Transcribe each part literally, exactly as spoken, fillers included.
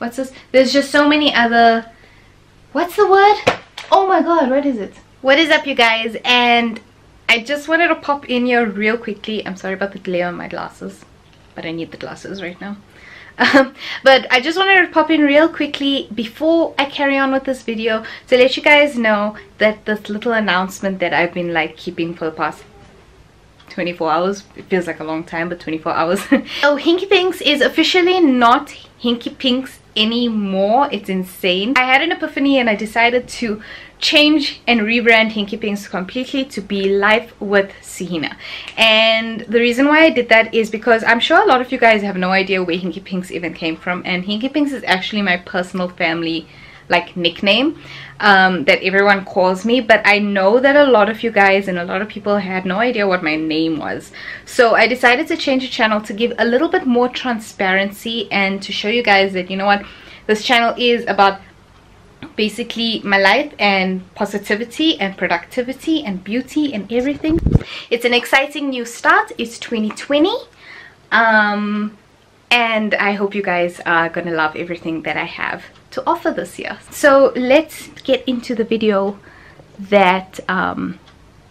What's this? There's just so many other... What's the word? Oh my god, what is it? What is up, you guys? And I just wanted to pop in here real quickly. I'm sorry about the glare on my glasses, but I need the glasses right now. Um, but I just wanted to pop in real quickly before I carry on with this video to let you guys know that this little announcement that I've been like keeping for the past twenty-four hours, it feels like a long time, but twenty-four hours. So Hinky Pinks is officially not Hinky Pinks anymore. It's insane. I had an epiphany and I decided to change and rebrand Hinky Pinks completely to be Life with Suhina. And the reason why I did that is because I'm sure a lot of you guys have no idea where Hinky Pinks even came from, and Hinky Pinks is actually my personal family like nickname um, that everyone calls me, but I know that a lot of you guys and a lot of people had no idea what my name was. So I decided to change the channel to give a little bit more transparency and to show you guys that, you know what, this channel is about basically my life and positivity and productivity and beauty and everything. It's an exciting new start. It's twenty twenty. Um, and I hope you guys are gonna love everything that I have to offer this year. So let's get into the video that um,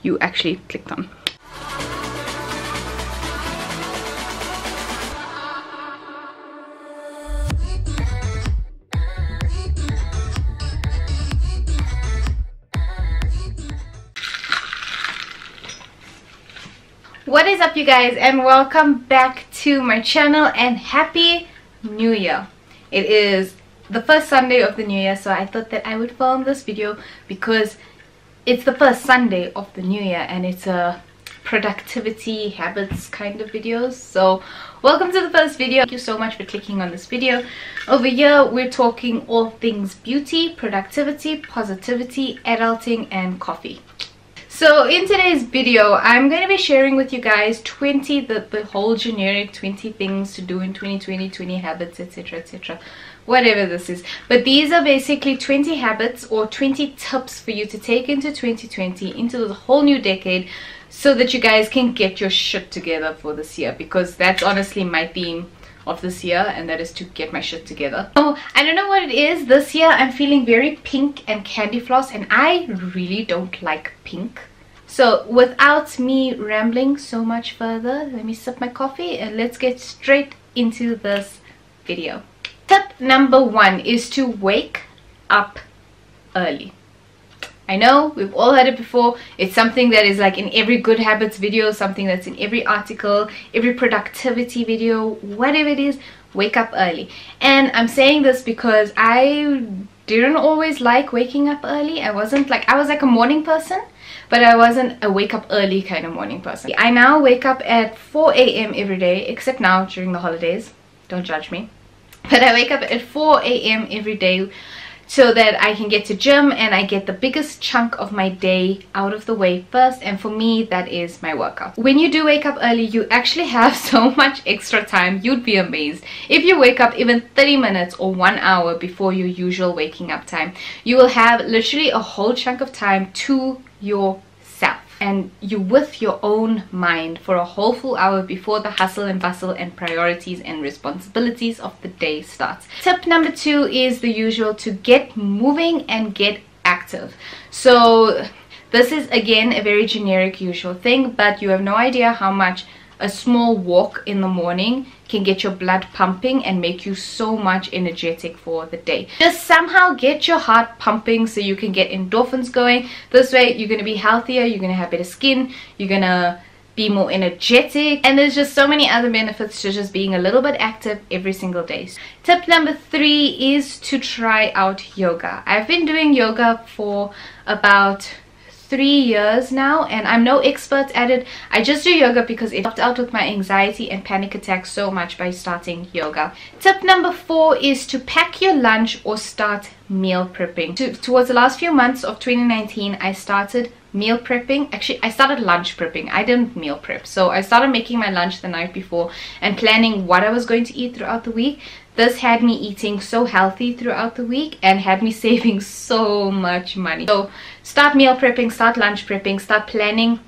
you actually clicked on. What is up, you guys, and welcome back to my channel, and happy new year. It is the first Sunday of the new year, so I thought that I would film this video because it's the first Sunday of the new year and it's a productivity habits kind of video. So welcome to the first video. Thank you so much for clicking on this video. Over here we're talking all things beauty, productivity, positivity, adulting, and coffee. So in today's video I'm going to be sharing with you guys twenty the, the whole generic twenty things to do in twenty twenty, twenty habits, etc, etc, whatever this is, but these are basically twenty habits or twenty tips for you to take into twenty twenty, into the whole new decade, so that you guys can get your shit together for this year, because that's honestly my theme of this year, and that is to get my shit together. Oh, I don't know what it is this year, I'm feeling very pink and candy floss, and I really don't like pink. So without me rambling so much further, let me sip my coffee and let's get straight into this video. Tip number one is to wake up early. I know we've all heard it before. It's something that is like in every good habits video, something that's in every article, every productivity video, whatever it is, wake up early. And I'm saying this because I didn't always like waking up early. I wasn't like, I was like a morning person, but I wasn't a wake up early kind of morning person. I now wake up at four A M every day, except now during the holidays. Don't judge me. But I wake up at four A M every day so that I can get to gym and I get the biggest chunk of my day out of the way first, and for me that is my workout. When you do wake up early, you actually have so much extra time. You'd be amazed. If you wake up even thirty minutes or one hour before your usual waking up time, you will have literally a whole chunk of time to yourself. And you're with your own mind for a whole full hour before the hustle and bustle and priorities and responsibilities of the day starts. Tip number two is the usual, to get moving and get active. So this is again a very generic usual thing, but you have no idea how much a small walk in the morning can get your blood pumping and make you so much energetic for the day. Just somehow get your heart pumping so you can get endorphins going. This way you're going to be healthier, you're going to have better skin, you're going to be more energetic, and there's just so many other benefits to just being a little bit active every single day. So tip number three is to try out yoga. I've been doing yoga for about three years now, and I'm no expert at it. I just do yoga because it helped out with my anxiety and panic attacks so much by starting yoga. Tip number four is to pack your lunch or start meal prepping. To, towards the last few months of twenty nineteen, I started meal prepping. Actually, I started lunch prepping. I didn't meal prep. So I started making my lunch the night before and planning what I was going to eat throughout the week. This had me eating so healthy throughout the week and had me saving so much money. So start meal prepping, start lunch prepping, start planning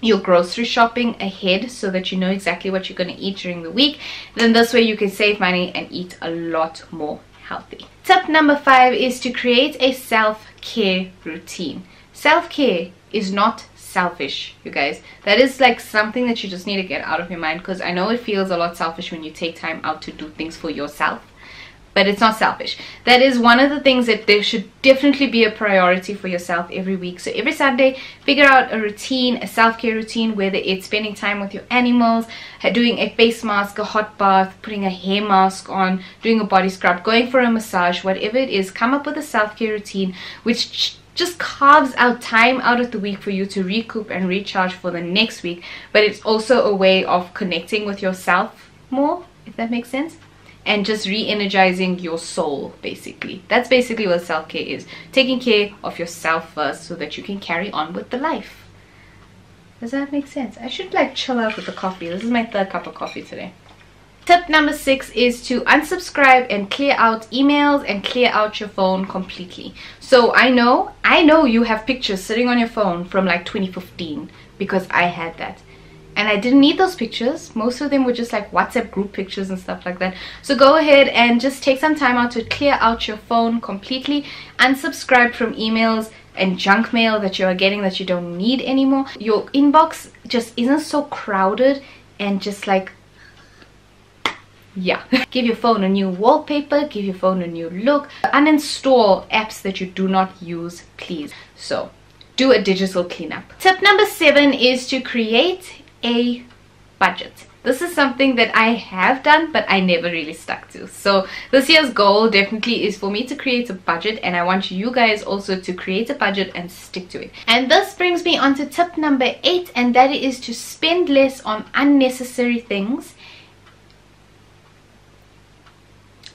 your grocery shopping ahead so that you know exactly what you're going to eat during the week. Then this way you can save money and eat a lot more healthy. Tip number five is to create a self-care routine. Self-care is not selfish, you guys. That is like something that you just need to get out of your mind, because I know it feels a lot selfish when you take time out to do things for yourself, but it's not selfish. That is one of the things that there should definitely be a priority for yourself every week. So every Sunday, figure out a routine, a self-care routine, whether it's spending time with your animals, doing a face mask, a hot bath, putting a hair mask on, doing a body scrub, going for a massage, whatever it is. Come up with a self-care routine which just carves out time out of the week for you to recoup and recharge for the next week, but it's also a way of connecting with yourself more, if that makes sense, and just re-energizing your soul, basically. That's basically what self-care is. Taking care of yourself first so that you can carry on with the life. Does that make sense? I should like chill out with the coffee. This is my third cup of coffee today. Tip number six is to unsubscribe and clear out emails and clear out your phone completely. So I know, I know you have pictures sitting on your phone from like twenty fifteen, because I had that. And I didn't need those pictures. Most of them were just like WhatsApp group pictures and stuff like that. So go ahead and just take some time out to clear out your phone completely. Unsubscribe from emails and junk mail that you are getting that you don't need anymore. Your inbox just isn't so crowded and just like, yeah. Give your phone a new wallpaper, give your phone a new look. Uninstall apps that you do not use, please. So do a digital cleanup. Tip number seven is to create a budget. This is something that I have done, but I never really stuck to. So this year's goal definitely is for me to create a budget, and I want you guys also to create a budget and stick to it. And this brings me on to tip number eight, and that is to spend less on unnecessary things.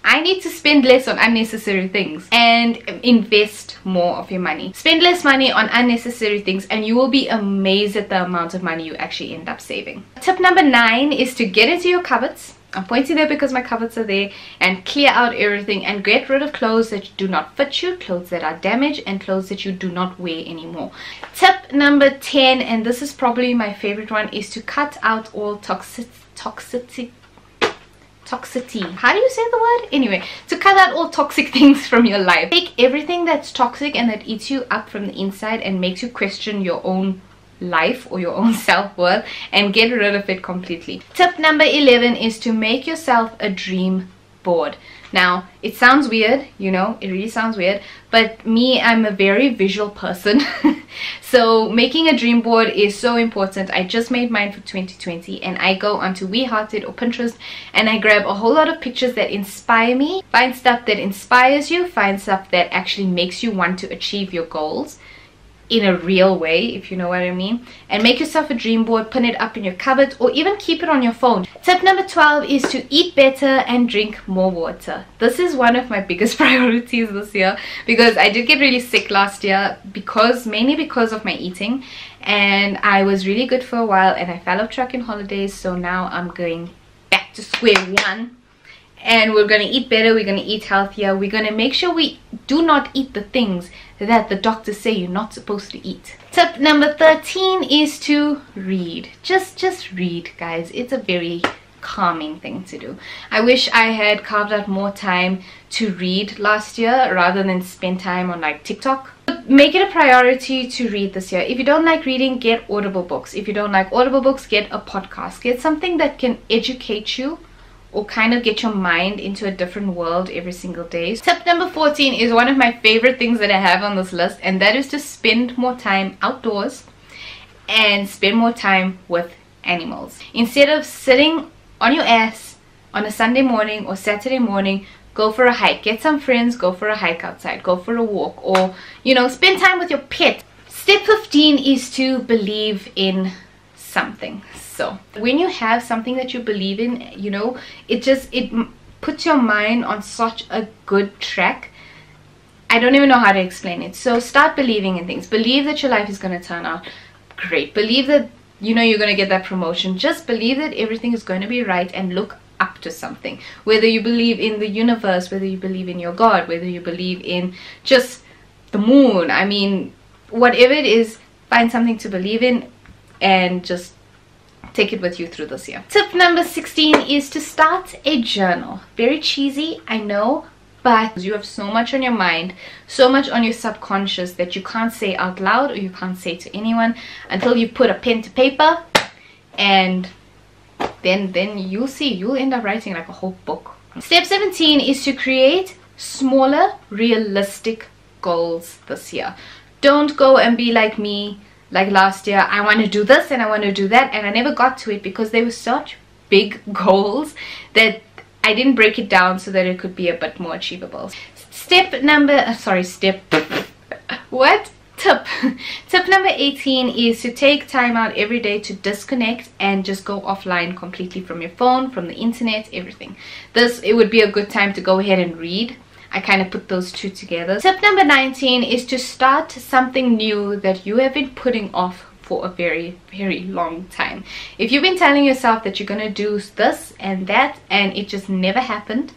I need to spend less on unnecessary things and invest more of your money. Spend less money on unnecessary things and you will be amazed at the amount of money you actually end up saving. Tip number nine is to get into your cupboards. I'm pointing there because my cupboards are there, and clear out everything and get rid of clothes that do not fit you, clothes that are damaged, and clothes that you do not wear anymore. Tip number ten, and this is probably my favorite one, is to cut out all toxic toxicity. Toxicity. How do you say the word? Anyway, to cut out all toxic things from your life. Take everything that's toxic and that eats you up from the inside and makes you question your own life or your own self-worth, and get rid of it completely. Tip number eleven is to make yourself a dream board. Now, it sounds weird, you know, it really sounds weird, but me, I'm a very visual person. So making a dream board is so important. I just made mine for twenty twenty, and I go onto WeHearted or Pinterest and I grab a whole lot of pictures that inspire me. Find stuff that inspires you, find stuff that actually makes you want to achieve your goals in a real way, if you know what I mean, and make yourself a dream board, pin it up in your cupboard, or even keep it on your phone. Tip number twelve is to eat better and drink more water. This is one of my biggest priorities this year, because I did get really sick last year, because mainly because of my eating, and I was really good for a while and I fell off track in holidays. So now I'm going back to square one, and we're going to eat better, we're going to eat healthier, we're going to make sure we do not eat the things that the doctors say you're not supposed to eat. Tip number thirteen is to read. Just just read, guys. It's a very calming thing to do. I wish I had carved out more time to read last year rather than spend time on like TikTok. Make it a priority to read this year. If you don't like reading, get Audible books. If you don't like Audible books, get a podcast. Get something that can educate you or kind of get your mind into a different world every single day. Tip number fourteen is one of my favorite things that I have on this list, and that is to spend more time outdoors and spend more time with animals. Instead of sitting on your ass on a Sunday morning or Saturday morning, go for a hike. Get some friends, go for a hike outside, go for a walk, or, you know, spend time with your pet. Step fifteen is to believe in something. So when you have something that you believe in, you know, it just it puts your mind on such a good track. I don't even know how to explain it. So start believing in things. Believe that your life is going to turn out great. Believe that, you know, you're going to get that promotion. Just believe that everything is going to be right, and look up to something, whether you believe in the universe, whether you believe in your God, whether you believe in just the moon. I mean, whatever it is, find something to believe in and just take it with you through this year. Tip number sixteen is to start a journal. Very cheesy, I know, but you have so much on your mind, so much on your subconscious that you can't say out loud or you can't say to anyone until you put a pen to paper, and then then you'll see, you'll end up writing like a whole book. Step seventeen is to create smaller, realistic goals this year. Don't go and be like me, like last year, I want to do this and I want to do that, and I never got to it because they were such big goals that I didn't break it down so that it could be a bit more achievable. Step number, uh, sorry, step, what? Tip. Tip number eighteen is to take time out every day to disconnect and just go offline completely from your phone, from the internet, everything. This, it would be a good time to go ahead and read. I kind of put those two together. Tip number nineteen is to start something new that you have been putting off for a very, very long time. If you've been telling yourself that you're gonna do this and that and it just never happened,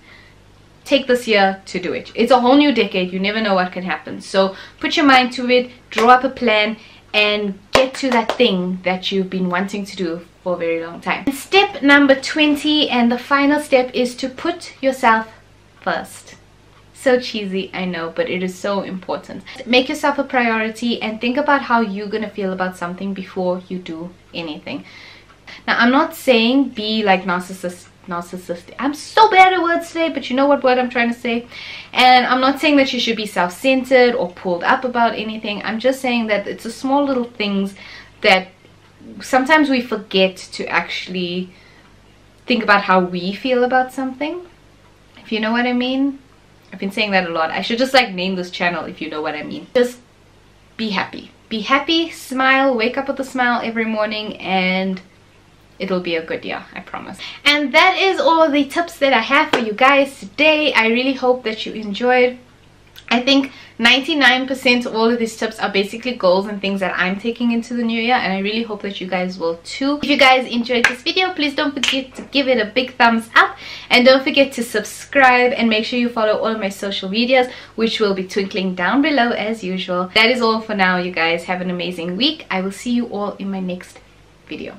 take this year to do it. It's a whole new decade. You never know what can happen. So put your mind to it, draw up a plan, and get to that thing that you've been wanting to do for a very long time. And step number twenty, and the final step, is to put yourself first. So cheesy, I know, but it is so important. Make yourself a priority and think about how you're gonna feel about something before you do anything. Now, I'm not saying be like narcissist narcissistic. I'm so bad at words today, but you know what word I'm trying to say. And I'm not saying that you should be self-centered or pulled up about anything. I'm just saying that it's the small little things that sometimes we forget to actually think about how we feel about something, if you know what I mean. I've been saying that a lot. I should just like name this channel, if you know what I mean. Just be happy. Be happy, smile, wake up with a smile every morning, and it'll be a good year, I promise. And that is all the tips that I have for you guys today. I really hope that you enjoyed. I think ninety-nine percent of all of these tips are basically goals and things that I'm taking into the new year, and I really hope that you guys will too. If you guys enjoyed this video, please don't forget to give it a big thumbs up, and don't forget to subscribe, and make sure you follow all of my social medias, which will be twinkling down below as usual. That is all for now, you guys. Have an amazing week. I will see you all in my next video.